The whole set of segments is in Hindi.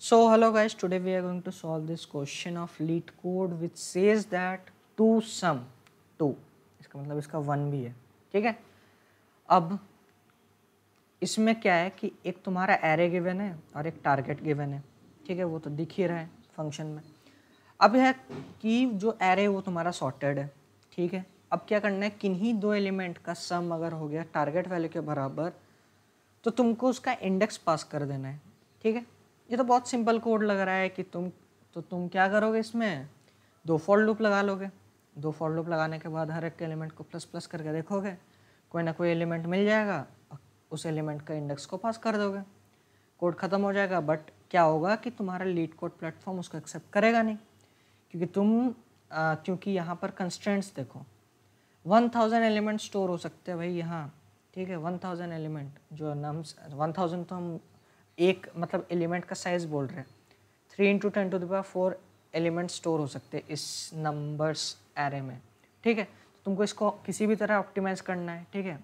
So hello guys, today we are going to solve this question of LeetCode code which says that to sum 2, इसका मतलब इसका 1 भी है, ठीक है। अब इसमें क्या है कि एक तुम्हारा एरे गिवन है और एक टारगेट गिवन है, ठीक है, वो तो दिख ही रहा है फंक्शन में। अब यह कि जो एरे वो तुम्हारा सॉर्टेड है, ठीक है। अब क्या करना है, किन्हीं दो एलिमेंट का सम अगर हो गया टारगेट वैल्यू के बराबर तो तुमको उसका इंडेक्स पास कर देना है, ठीक है। ये तो बहुत सिंपल कोड लग रहा है कि तुम क्या करोगे, इसमें दो फॉर लूप लगा लोगे। दो फॉर लूप लगाने के बाद हर एक एलिमेंट को प्लस प्लस करके देखोगे, कोई ना कोई एलिमेंट मिल जाएगा, उस एलिमेंट का इंडेक्स को पास कर दोगे, कोड ख़त्म हो जाएगा। बट क्या होगा कि तुम्हारा लीड कोड प्लेटफॉर्म उसको एक्सेप्ट करेगा नहीं, क्योंकि क्योंकि यहाँ पर कंस्ट्रेंट्स देखो, 1000 एलिमेंट स्टोर हो सकते हैं भाई यहाँ, ठीक है। 1000 एलिमेंट जो नम्स 1000 तो हम एक मतलब एलिमेंट का साइज बोल रहे हैं, 3 × 10⁴ एलिमेंट स्टोर हो सकते हैं इस नंबर्स एरे में, ठीक है। तो तुमको इसको किसी भी तरह ऑप्टिमाइज़ करना है, ठीक है।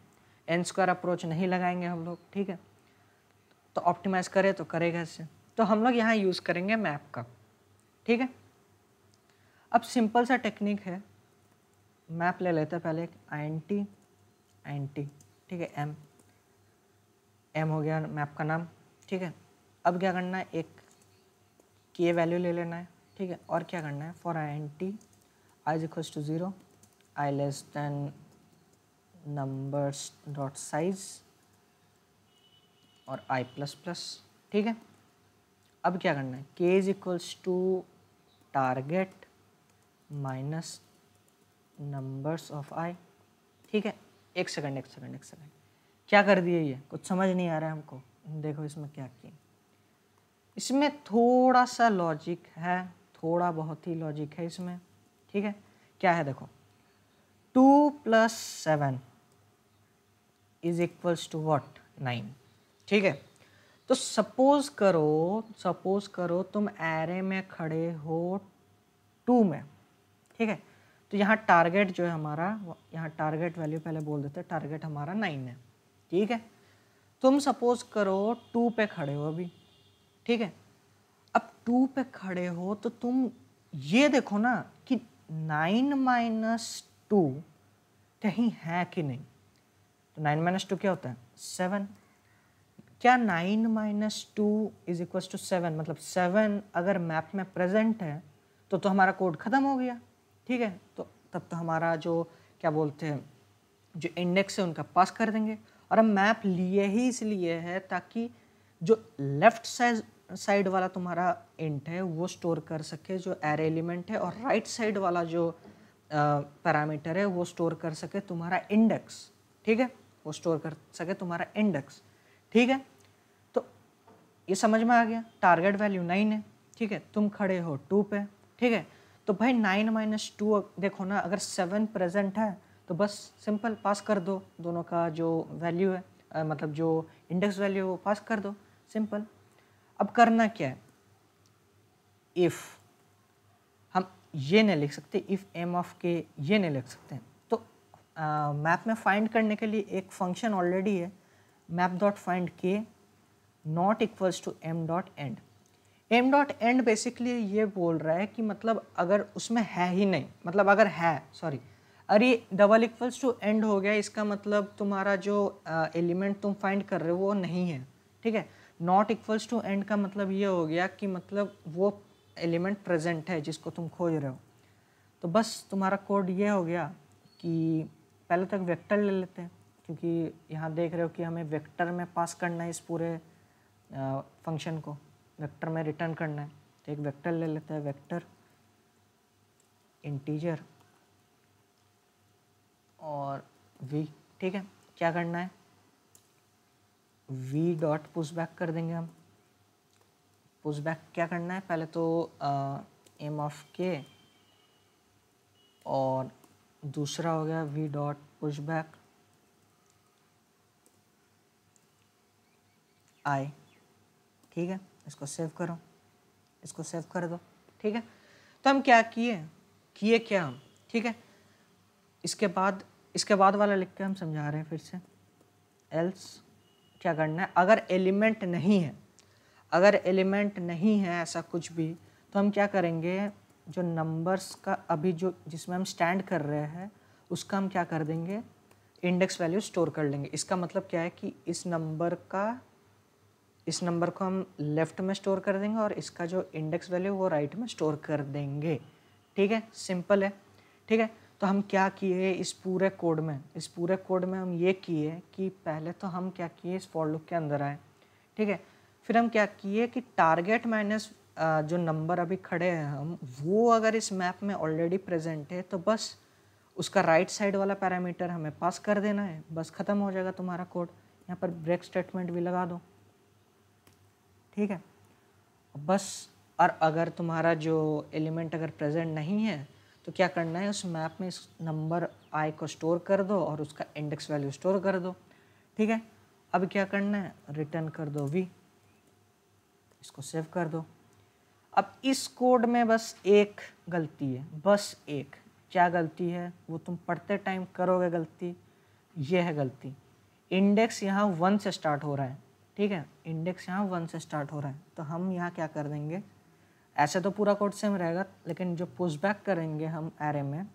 n² अप्रोच नहीं लगाएंगे हम लोग, ठीक है। तो ऑप्टिमाइज़ करे तो करेगा इससे, तो हम लोग यहाँ यूज़ करेंगे मैप का, ठीक है। अब सिंपल सा टेक्निक है, मैप ले लेते हैं पहले, एक int, ठीक है, m हो गया मैप का नाम, ठीक है। अब क्या करना है, एक k वैल्यू ले लेना है, ठीक है। और क्या करना है, for int i = 0, i numbers.size और i++, ठीक है। अब क्या करना है, k = target - numbers of i, ठीक है। एक सेकंड, क्या कर दिए ये, कुछ समझ नहीं आ रहा है हमको। देखो इसमें क्या किया, इसमें थोड़ा सा लॉजिक है, थोड़ा बहुत ही लॉजिक है इसमें, ठीक है। क्या है देखो, 2 + 7 = वॉट, 9, ठीक है। तो सपोज करो तुम एरे में खड़े हो 2 में, ठीक है। तो यहाँ टारगेट जो है हमारा, यहाँ टारगेट वैल्यू पहले बोल देते हैं, टारगेट हमारा 9 है, ठीक है। तुम सपोज करो 2 पे खड़े हो अभी, ठीक है। अब 2 पे खड़े हो तो तुम ये देखो ना कि 9 - 2 कहीं है कि नहीं। तो 9 - 2 क्या होता है, 7। क्या 9 - 2 = 7, मतलब 7 अगर मैप में प्रेजेंट है तो हमारा कोड ख़त्म हो गया, ठीक है। तो तब तो हमारा जो क्या बोलते हैं जो इंडेक्स है उनका पास कर देंगे। और हम मैप लिए ही इसलिए है ताकि जो लेफ्ट साइड वाला तुम्हारा इंट है वो स्टोर कर सके जो एरे एलिमेंट है, और राइट साइड वाला जो पैरामीटर है वो स्टोर कर सके तुम्हारा इंडेक्स, ठीक है, वो स्टोर कर सके तुम्हारा इंडेक्स, ठीक है। तो ये समझ में आ गया, टारगेट वैल्यू 9 है, ठीक है। तुम खड़े हो 2 पे, ठीक है। तो भाई 9 - 2 देखो ना, अगर 7 प्रेजेंट है तो बस सिंपल पास कर दो, दोनों का जो वैल्यू है मतलब जो इंडेक्स वैल्यू वो पास कर दो, सिंपल। अब करना क्या है, इफ़ हम ये नहीं लिख सकते, इफ़ m of k ये नहीं लिख सकते। तो मैप में फाइंड करने के लिए एक फंक्शन ऑलरेडी है, map.findK ≠ m.end। m.end बेसिकली ये बोल रहा है कि मतलब अगर उसमें है ही नहीं, मतलब अगर है, सॉरी, अरे =end हो गया, इसका मतलब तुम्हारा जो एलिमेंट तुम फाइंड कर रहे हो वो नहीं है, ठीक है। =end का मतलब ये हो गया कि मतलब वो एलिमेंट प्रेजेंट है जिसको तुम खोज रहे हो। तो बस तुम्हारा कोड ये हो गया कि पहले तक वेक्टर ले लेते हैं, क्योंकि यहाँ देख रहे हो कि हमें वेक्टर में पास करना है इस पूरे फंक्शन को, वेक्टर में रिटर्न करना है। तो एक वेक्टर ले लेते हैं, वेक्टर इंटीजर और v, ठीक है। क्या करना है, v.pushback कर देंगे हम। पुशबैक क्या करना है, पहले तो m of k और दूसरा हो गया v.pushback i, ठीक है। इसको सेव करो, इसको सेव कर दो, ठीक है। तो हम क्या किए क्या हम, ठीक है। इसके बाद वाला लिख के हम समझा रहे हैं फिर से। एल्स क्या करना है, अगर एलिमेंट नहीं है, अगर एलिमेंट नहीं है ऐसा कुछ भी तो हम क्या करेंगे, जो नंबर्स का अभी जो जिसमें हम स्टैंड कर रहे हैं उसका हम क्या कर देंगे, इंडेक्स वैल्यू स्टोर कर लेंगे। इसका मतलब क्या है कि इस नंबर को हम लेफ़्ट में स्टोर कर देंगे और इसका जो इंडेक्स वैल्यू वो राइट में स्टोर कर देंगे। ठीक है, सिंपल है। ठीक है, तो हम क्या किए इस पूरे कोड में हम ये किए कि पहले तो हम क्या किए इस फॉर लूप के अंदर आए। ठीक है, फिर हम क्या किए कि टारगेट माइनस जो नंबर अभी खड़े हैं हम, वो अगर इस मैप में ऑलरेडी प्रेजेंट है तो बस उसका राइट साइड वाला पैरामीटर हमें पास कर देना है, बस ख़त्म हो जाएगा तुम्हारा कोड। यहाँ पर ब्रेक स्टेटमेंट भी लगा दो। ठीक है, बस। और अगर तुम्हारा जो एलिमेंट अगर प्रेजेंट नहीं है तो क्या करना है, उस मैप में इस नंबर आई को स्टोर कर दो और उसका इंडेक्स वैल्यू स्टोर कर दो। ठीक है, अब क्या करना है, रिटर्न कर दो वी, इसको सेव कर दो। अब इस कोड में बस एक गलती है, बस एक। क्या गलती है, वो तुम पढ़ते टाइम करोगे गलती, ये है गलती। इंडेक्स यहाँ 1 से स्टार्ट हो रहा है। ठीक है, इंडेक्स यहाँ 1 से स्टार्ट हो रहा है, तो हम यहाँ क्या कर देंगे, ऐसे तो पूरा कोड सेम रहेगा लेकिन जो पुशबैक करेंगे हम, एरे में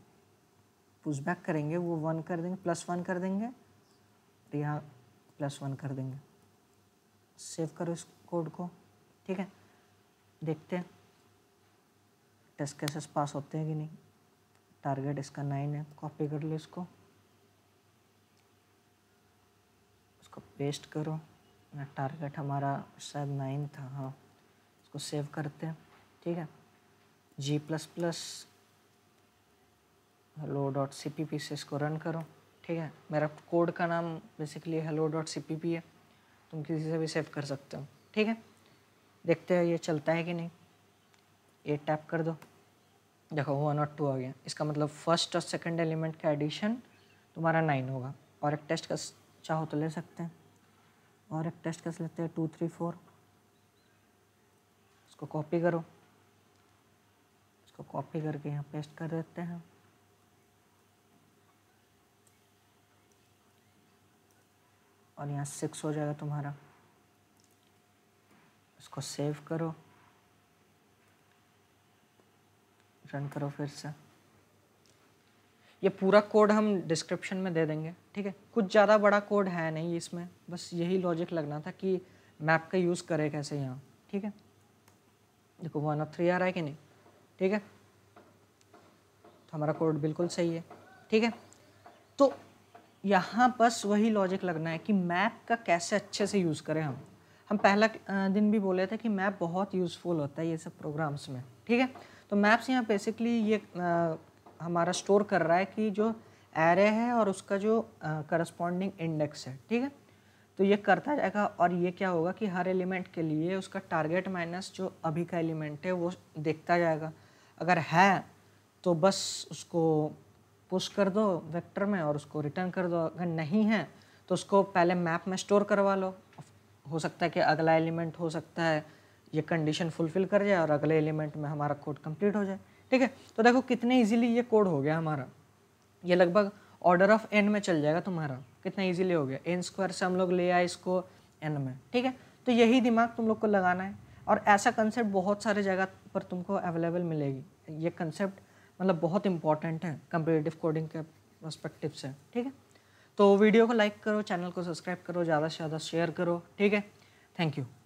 पुशबैक करेंगे वो 1 कर देंगे, +1 कर देंगे और यहाँ +1 कर देंगे। सेव करो इस कोड को। ठीक है, देखते हैं टेस्ट केसेस पास होते हैं कि नहीं। टारगेट इसका 9 है, कॉपी कर लो इसको, उसको पेस्ट करो। टारगेट हमारा शायद 9 था, हाँ, को सेव करते हैं। ठीक है, G++ hello.cpp से इसको रन करो। ठीक है, मेरा कोड का नाम बेसिकली hello.cpp है, तुम किसी से भी सेव कर सकते हो। ठीक है, देखते हैं ये चलता है कि नहीं। ये टैप कर दो, देखो 1 और 2 आ गया। इसका मतलब फर्स्ट और सेकंड एलिमेंट का एडिशन तुम्हारा 9 होगा। और एक टेस्ट केस चाहो तो ले सकते हैं, और एक टेस्ट केस लेते हैं 2 3 4। इसको कॉपी करो, इसको कॉपी करके यहाँ पेस्ट कर देते हैं। और यहाँ 6 हो जाएगा तुम्हारा। इसको सेव करो, रन करो फिर से। ये पूरा कोड हम डिस्क्रिप्शन में दे देंगे। ठीक है, कुछ ज़्यादा बड़ा कोड है नहीं इसमें, बस यही लॉजिक लगना था कि मैप का यूज़ करे कैसे यहाँ। ठीक है, देखो 1 और 3 आ रहा है कि नहीं। ठीक है, तो हमारा कोड बिल्कुल सही है। ठीक है, तो यहाँ बस वही लॉजिक लगना है कि मैप का कैसे अच्छे से यूज़ करें हम। पहला दिन भी बोले थे कि मैप बहुत यूज़फुल होता है ये सब प्रोग्राम्स में। ठीक है, तो मैप्स यहाँ बेसिकली ये हमारा स्टोर कर रहा है कि जो एरे है और उसका जो करस्पॉन्डिंग इंडेक्स है। ठीक है, तो ये करता जाएगा। और ये क्या होगा कि हर एलिमेंट के लिए उसका टारगेट माइनस जो अभी का एलिमेंट है वो देखता जाएगा। अगर है तो बस उसको पुश कर दो वेक्टर में और उसको रिटर्न कर दो। अगर नहीं है तो उसको पहले मैप में स्टोर करवा लो। हो सकता है कि अगला एलिमेंट, हो सकता है ये कंडीशन फुलफिल कर जाए और अगले एलिमेंट में हमारा कोड कंप्लीट हो जाए। ठीक है, तो देखो कितने ईजिली ये कोड हो गया हमारा। ये लगभग ऑर्डर ऑफ n में चल जाएगा तुम्हारा, कितना इजीली हो गया। n² से हम लोग ले आए इसको n में। ठीक है, तो यही दिमाग तुम लोग को लगाना है। और ऐसा कंसेप्ट बहुत सारे जगह पर तुमको अवेलेबल मिलेगी। ये कंसेप्ट मतलब बहुत इंपॉर्टेंट है कंपैरेटिव कोडिंग के पर्सपेक्टिव से। ठीक है, तो वीडियो को लाइक करो, चैनल को सब्सक्राइब करो, ज़्यादा से ज़्यादा शेयर करो। ठीक है, थैंक यू।